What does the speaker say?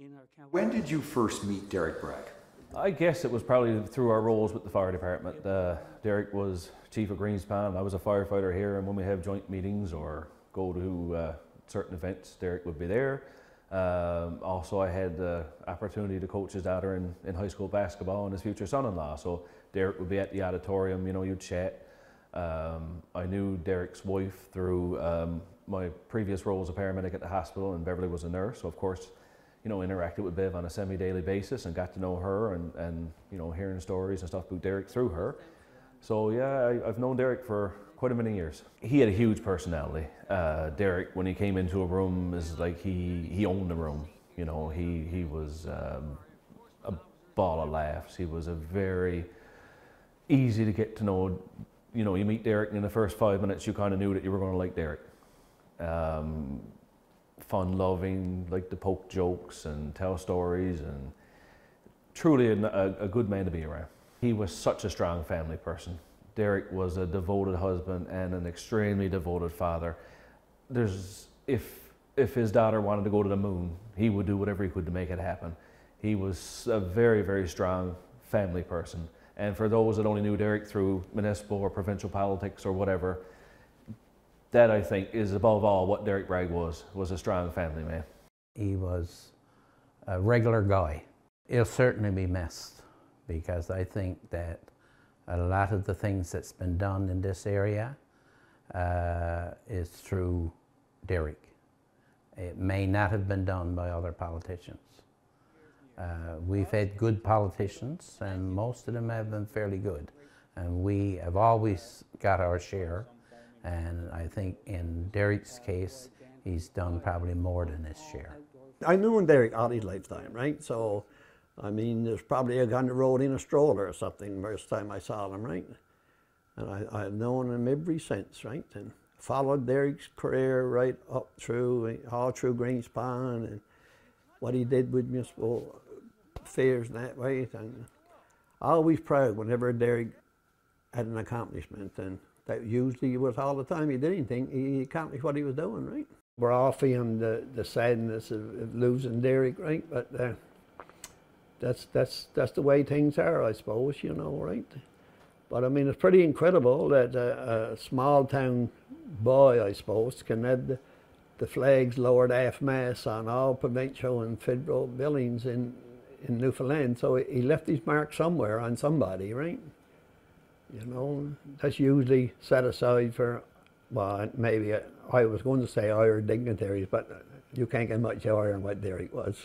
in our county. When did you first meet Derrick Bragg? I guess it was probably through our roles with the fire department. Derrick was chief of Greenspond. I was a firefighter here, and when we have joint meetings or go to certain events, Derrick would be there. Also, I had the opportunity to coach his daughter in high school basketball and his future son-in-law. So Derrick would be at the auditorium, you know, you'd chat. I knew Derrick's wife through my previous role as a paramedic at the hospital, and Beverly was a nurse. So of course, you know, interacted with Bev on a semi-daily basis and got to know her and you know, hearing stories and stuff about Derrick through her. So yeah, I've known Derrick for quite a many years. He had a huge personality. Derrick, when he came into a room, is like he owned the room. You know, he was a ball of laughs. He was a very easy to get to know. You know, you meet Derrick, and in the first 5 minutes, you kind of knew that you were going to like Derrick. Fun-loving, like to poke jokes and tell stories, and truly a good man to be around. He was such a strong family person. Derrick was a devoted husband and an extremely devoted father. If his daughter wanted to go to the moon, he would do whatever he could to make it happen. He was a very, very strong family person. And for those that only knew Derrick through municipal or provincial politics or whatever, that I think is above all what Derrick Bragg was a strong family man. He was a regular guy. He'll certainly be missed, because I think that a lot of the things that's been done in this area is through Derrick. It may not have been done by other politicians. We've had good politicians, and most of them have been fairly good. And we have always got our share, and I think in Derrick's case, he's done probably more than his share. I knew Derrick all his lifetime, right? So, I mean, there's probably a guy on the road in a stroller or something the first time I saw him, right? And I've known him ever since, right? And followed Derrick's career right up through, all through Greenspond, and what he did with municipal affairs and that way. And always proud whenever Derrick had an accomplishment, and that usually was all the time he did anything, he accomplished what he was doing, right? We're all feeling the sadness of losing Derrick, right? But that's the way things are, I suppose, you know, right? But I mean, it's pretty incredible that a small town boy, I suppose, can have the flags lowered half-mast on all provincial and federal buildings in Newfoundland. So he left his mark somewhere on somebody, right? You know, that's usually set aside for, well, maybe I was going to say higher dignitaries, but you can't get much higher than what Derrick was.